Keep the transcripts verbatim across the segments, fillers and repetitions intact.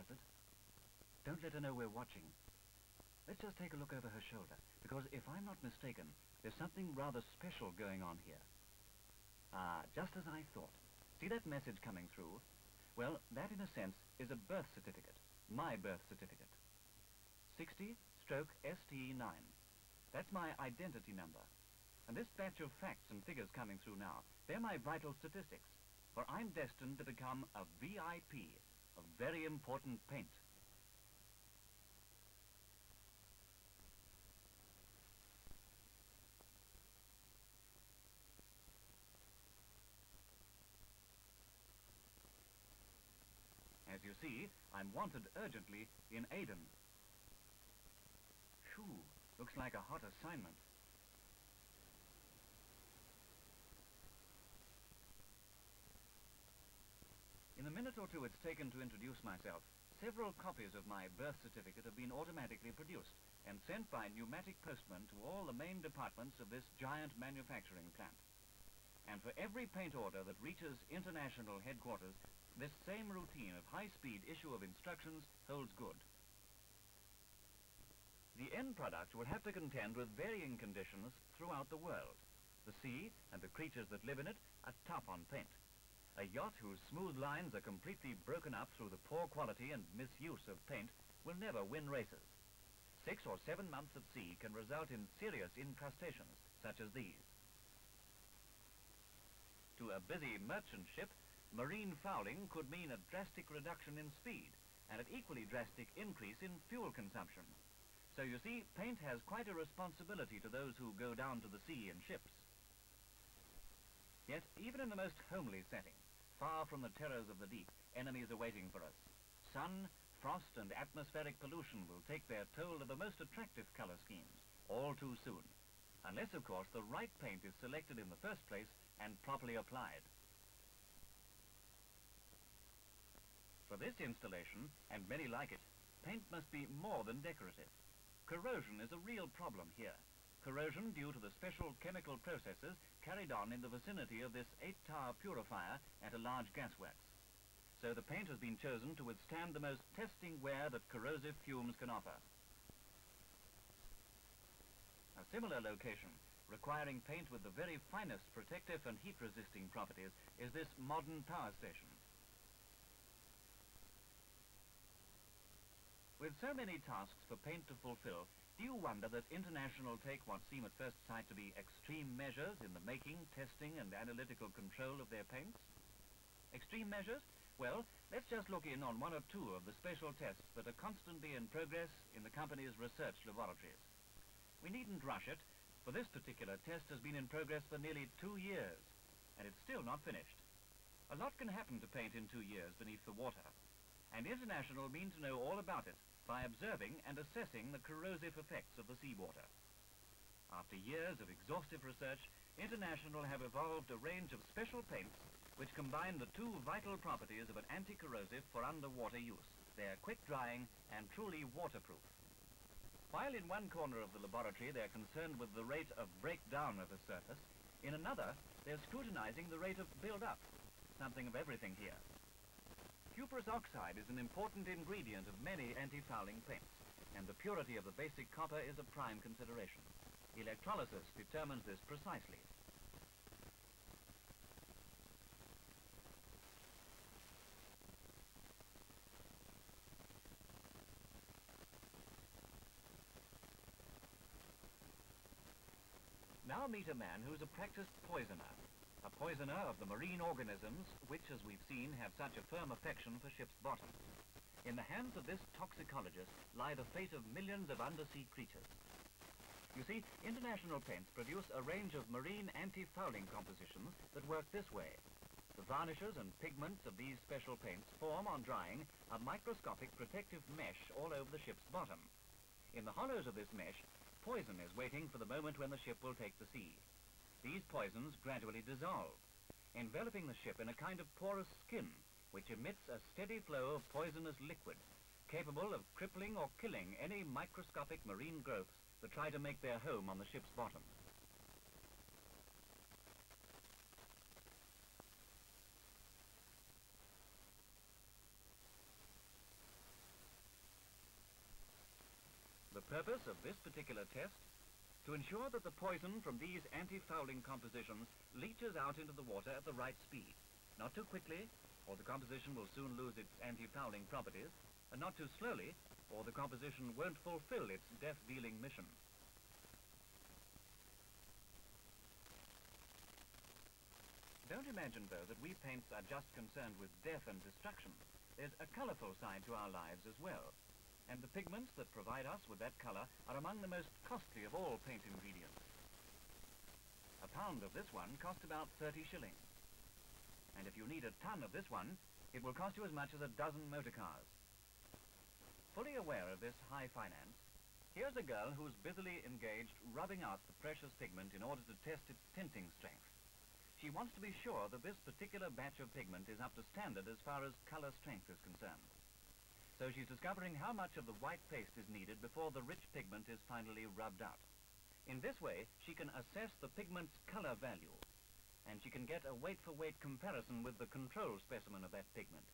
doesn't. Don't let her know we're watching. Let's just take a look over her shoulder, because if I'm not mistaken, there's something rather special going on here. Ah, just as I thought. See that message coming through? Well, that in a sense is a birth certificate. My birth certificate. sixty stroke S T nine. That's my identity number. And this batch of facts and figures coming through now, they're my vital statistics. For I'm destined to become a V I P of very important paint. As you see, I'm wanted urgently in Aden. Phew, looks like a hot assignment. In the minute or two it's taken to introduce myself, several copies of my birth certificate have been automatically produced and sent by pneumatic postmen to all the main departments of this giant manufacturing plant. And for every paint order that reaches international headquarters, this same routine of high-speed issue of instructions holds good. The end product will have to contend with varying conditions throughout the world. The sea and the creatures that live in it are tough on paint. A yacht whose smooth lines are completely broken up through the poor quality and misuse of paint will never win races. Six or seven months at sea can result in serious incrustations such as these. To a busy merchant ship, marine fouling could mean a drastic reduction in speed and an equally drastic increase in fuel consumption. So you see, paint has quite a responsibility to those who go down to the sea in ships. Yet, even in the most homely setting, far from the terrors of the deep, enemies are waiting for us. Sun, frost, and atmospheric pollution will take their toll of the most attractive color schemes, all too soon. Unless, of course, the right paint is selected in the first place and properly applied. For this installation, and many like it, paint must be more than decorative. Corrosion is a real problem here. Corrosion due to the special chemical processes carried on in the vicinity of this eight-tower purifier at a large gasworks. So the paint has been chosen to withstand the most testing wear that corrosive fumes can offer. A similar location, requiring paint with the very finest protective and heat-resisting properties, is this modern power station. With so many tasks for paint to fulfill, do you wonder that International take what seem at first sight to be extreme measures in the making, testing, and analytical control of their paints? Extreme measures? Well, let's just look in on one or two of the special tests that are constantly in progress in the company's research laboratories. We needn't rush it, for this particular test has been in progress for nearly two years, and it's still not finished. A lot can happen to paint in two years beneath the water, and International mean to know all about it, by observing and assessing the corrosive effects of the seawater. After years of exhaustive research, International have evolved a range of special paints which combine the two vital properties of an anti-corrosive for underwater use, their quick drying and truly waterproof. While in one corner of the laboratory they're concerned with the rate of breakdown of the surface, in another they're scrutinizing the rate of build-up, something of everything here. Cuprous oxide is an important ingredient of many anti-fouling paints, and the purity of the basic copper is a prime consideration. Electrolysis determines this precisely. Now meet a man who's a practiced poisoner. A poisoner of the marine organisms, which, as we've seen, have such a firm affection for ships' bottoms. In the hands of this toxicologist lie the fate of millions of undersea creatures. You see, International paints produce a range of marine anti-fouling compositions that work this way. The varnishes and pigments of these special paints form, on drying, a microscopic protective mesh all over the ship's bottom. In the hollows of this mesh, poison is waiting for the moment when the ship will take the sea. These poisons gradually dissolve, enveloping the ship in a kind of porous skin, which emits a steady flow of poisonous liquid, capable of crippling or killing any microscopic marine growths that try to make their home on the ship's bottom. Purpose of this particular test? To ensure that the poison from these anti-fouling compositions leaches out into the water at the right speed. Not too quickly, or the composition will soon lose its anti-fouling properties, and not too slowly, or the composition won't fulfill its death-dealing mission. Don't imagine, though, that we paints are just concerned with death and destruction. There's a colourful side to our lives as well. And the pigments that provide us with that colour are among the most costly of all paint ingredients. A pound of this one costs about thirty shillings. And if you need a ton of this one, it will cost you as much as a dozen motor cars. Fully aware of this high finance, here's a girl who's busily engaged rubbing out the precious pigment in order to test its tinting strength. She wants to be sure that this particular batch of pigment is up to standard as far as colour strength is concerned. So she's discovering how much of the white paste is needed before the rich pigment is finally rubbed out. In this way, she can assess the pigment's colour value, and she can get a weight-for-weight comparison with the control specimen of that pigment.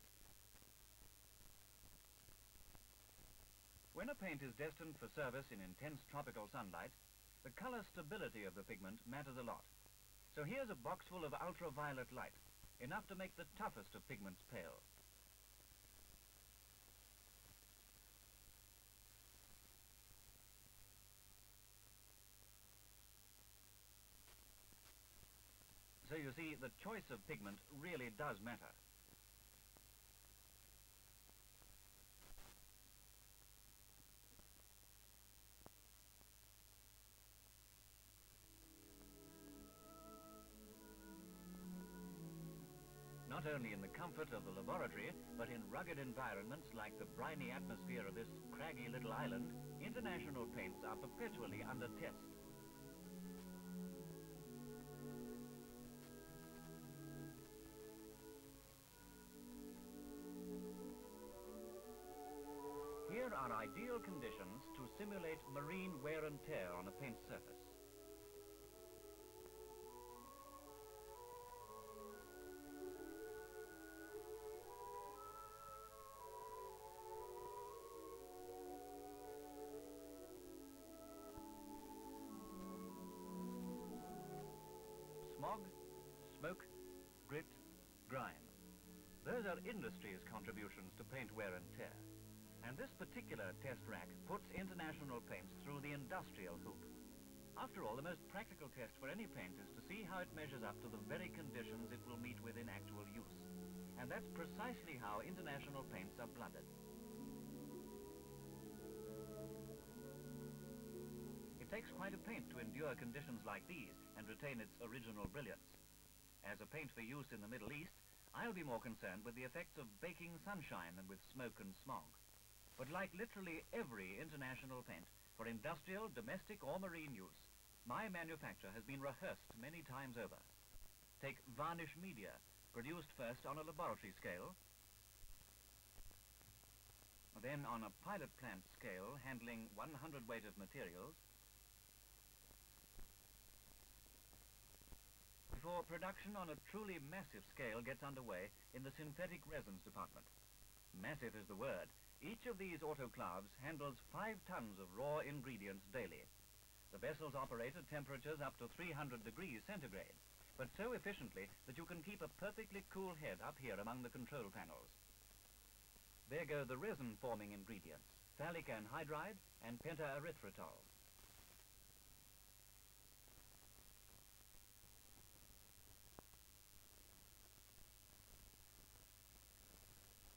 When a paint is destined for service in intense tropical sunlight, the colour stability of the pigment matters a lot. So here's a box full of ultraviolet light, enough to make the toughest of pigments pale. So you see, the choice of pigment really does matter. Not only in the comfort of the laboratory, but in rugged environments like the briny atmosphere of this craggy little island, international paints are perpetually under test. Here are ideal conditions to simulate marine wear and tear on a paint surface. Smoke, grit, grime. Those are industry's contributions to paint wear and tear. And this particular test rack puts international paints through the industrial hoop. After all, the most practical test for any paint is to see how it measures up to the very conditions it will meet with in actual use. And that's precisely how international paints are blooded. It takes quite a paint to endure conditions like these and retain its original brilliance. As a paint for use in the Middle East, I'll be more concerned with the effects of baking sunshine than with smoke and smog. But like literally every international paint, for industrial, domestic or marine use, my manufacture has been rehearsed many times over. Take varnish media, produced first on a laboratory scale, then on a pilot plant scale handling one hundredweight of materials, before production on a truly massive scale gets underway in the synthetic resins department. Massive is the word. Each of these autoclaves handles five tons of raw ingredients daily. The vessels operate at temperatures up to three hundred degrees centigrade, but so efficiently that you can keep a perfectly cool head up here among the control panels. There go the resin-forming ingredients, phthalic anhydride and pentaerythritol.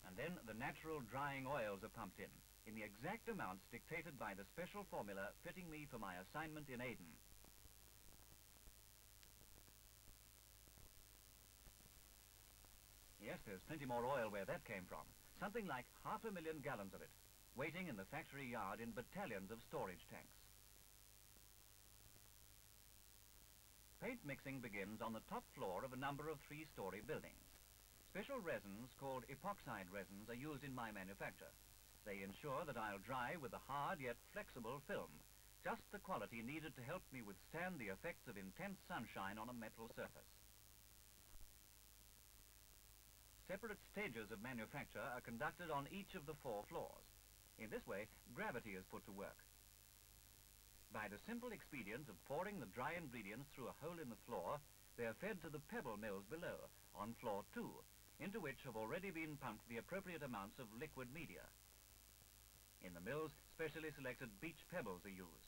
And then the natural drying oils are pumped in, in the exact amounts dictated by the special formula fitting me for my assignment in Aden. Yes, there's plenty more oil where that came from. Something like half a million gallons of it, waiting in the factory yard in battalions of storage tanks. Paint mixing begins on the top floor of a number of three-storey buildings. Special resins called epoxide resins are used in my manufacture. They ensure that I'll dry with a hard yet flexible film, just the quality needed to help me withstand the effects of intense sunshine on a metal surface. Separate stages of manufacture are conducted on each of the four floors. In this way, gravity is put to work. By the simple expedient of pouring the dry ingredients through a hole in the floor, they are fed to the pebble mills below, on floor two, into which have already been pumped the appropriate amounts of liquid media. In the mills, specially selected beach pebbles are used.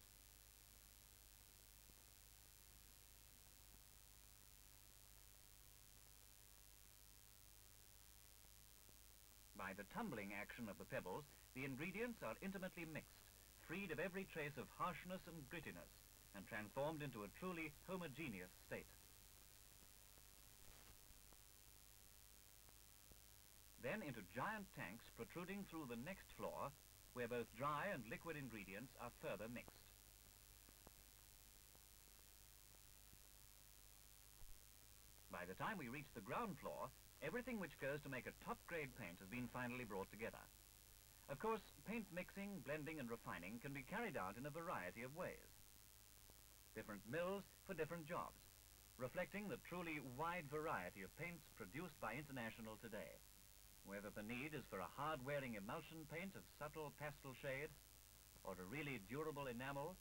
By the tumbling action of the pebbles, the ingredients are intimately mixed, freed of every trace of harshness and grittiness, and transformed into a truly homogeneous state. Then into giant tanks protruding through the next floor, where both dry and liquid ingredients are further mixed. By the time we reach the ground floor, everything which goes to make a top-grade paint has been finally brought together. Of course, paint mixing, blending and refining can be carried out in a variety of ways. Different mills for different jobs, reflecting the truly wide variety of paints produced by International today. Whether the need is for a hard-wearing emulsion paint of subtle pastel shade, or a really durable enamel,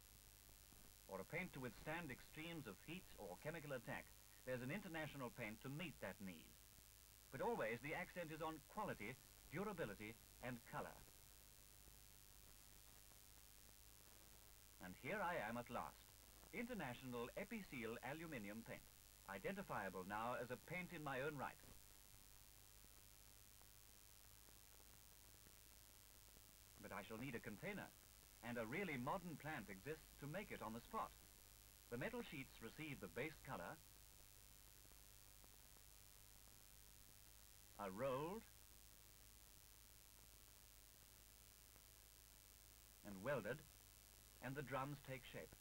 or a paint to withstand extremes of heat or chemical attack, there's an International paint to meet that need. But always the accent is on quality, durability and colour. And here I am at last, International EpiSeal aluminium paint, identifiable now as a paint in my own right. But I shall need a container, and a really modern plant exists to make it on the spot. The metal sheets receive the base colour, are rolled, and welded, and the drums take shape.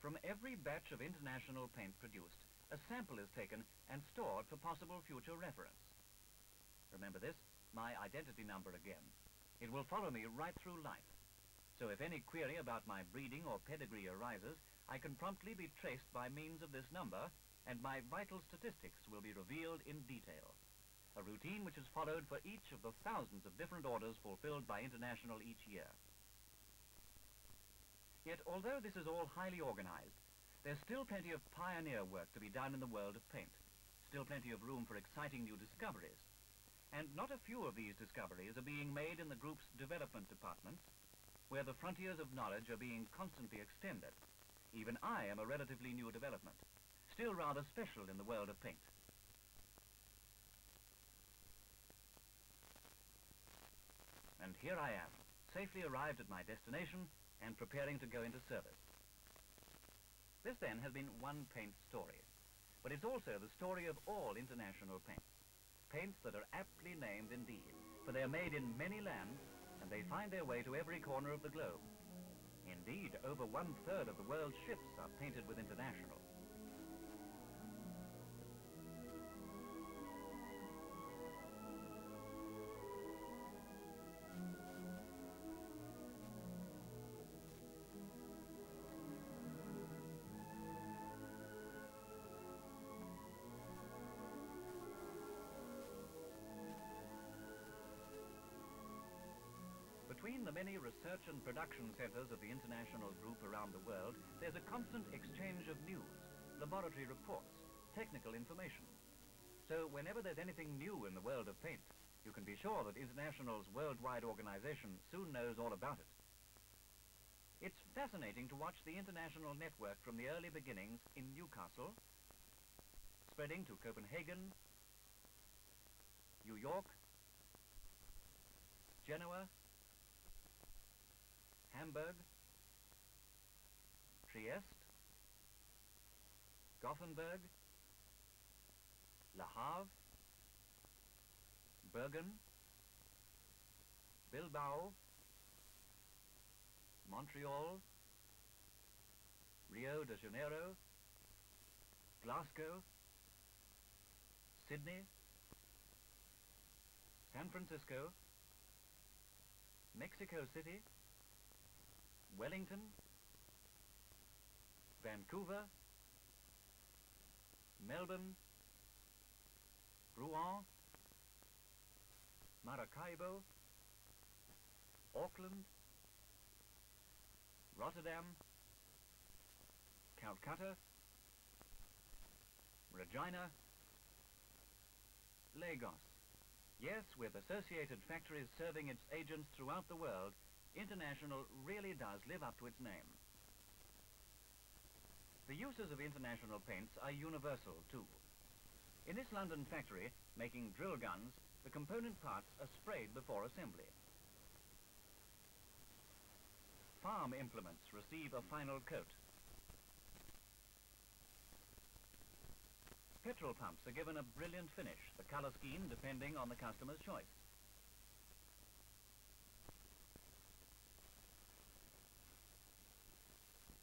From every batch of International paint produced, a sample is taken and stored for possible future reference. Remember this, my identity number again. It will follow me right through life. So if any query about my breeding or pedigree arises, I can promptly be traced by means of this number, and my vital statistics will be revealed in detail. A routine which is followed for each of the thousands of different orders fulfilled by International each year. Yet, although this is all highly organized, there's still plenty of pioneer work to be done in the world of paint. Still plenty of room for exciting new discoveries. And not a few of these discoveries are being made in the group's development departments, where the frontiers of knowledge are being constantly extended. Even I am a relatively new development, still rather special in the world of paint. And here I am, safely arrived at my destination and preparing to go into service. This then has been one paint story, but it's also the story of all International paint. Paints that are aptly named indeed, for they are made in many lands and they find their way to every corner of the globe. Indeed, over one-third of the world's ships are painted with International. Between the many research and production centers of the International group around the world, there's a constant exchange of news, laboratory reports, technical information. So whenever there's anything new in the world of paint, you can be sure that International's worldwide organization soon knows all about it. It's fascinating to watch the International network from the early beginnings in Newcastle, spreading to Copenhagen, New York, Genoa, Hamburg, Trieste, Gothenburg, La Havre, Bergen, Bilbao, Montreal, Rio de Janeiro, Glasgow, Sydney, San Francisco, Mexico City, Wellington, Vancouver, Melbourne, Rouen, Maracaibo, Auckland, Rotterdam, Calcutta, Regina, Lagos. Yes, with associated factories serving its agents throughout the world, International really does live up to its name. The uses of International paints are universal too. In this London factory, making drill guns, the component parts are sprayed before assembly. Farm implements receive a final coat. Petrol pumps are given a brilliant finish, the colour scheme depending on the customer's choice.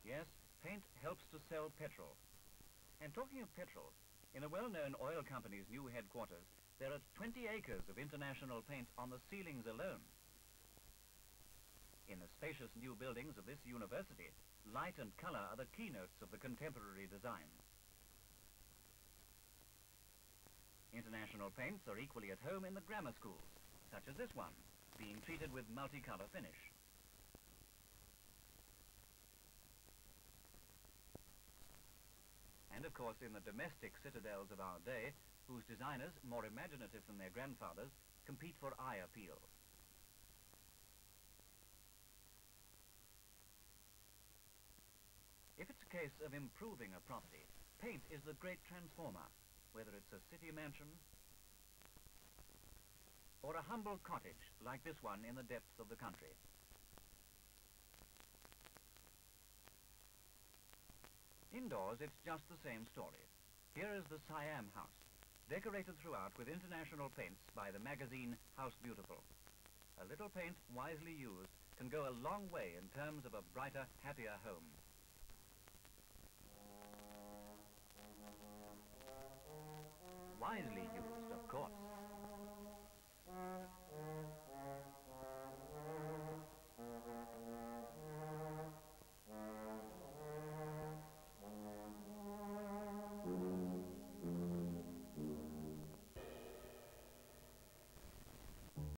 Yes, paint helps to sell petrol. And talking of petrol, in a well-known oil company's new headquarters, there are twenty acres of International paint on the ceilings alone. In the spacious new buildings of this university, light and colour are the keynotes of the contemporary design. International paints are equally at home in the grammar schools, such as this one, being treated with multicolour finish. And of course in the domestic citadels of our day, whose designers, more imaginative than their grandfathers, compete for eye appeal. If it's a case of improving a property, paint is the great transformer. Whether it's a city mansion or a humble cottage like this one in the depths of the country. Indoors, it's just the same story. Here is the Siam house, decorated throughout with International paints by the magazine House Beautiful. A little paint wisely used can go a long way in terms of a brighter, happier home. Wisely used, of course.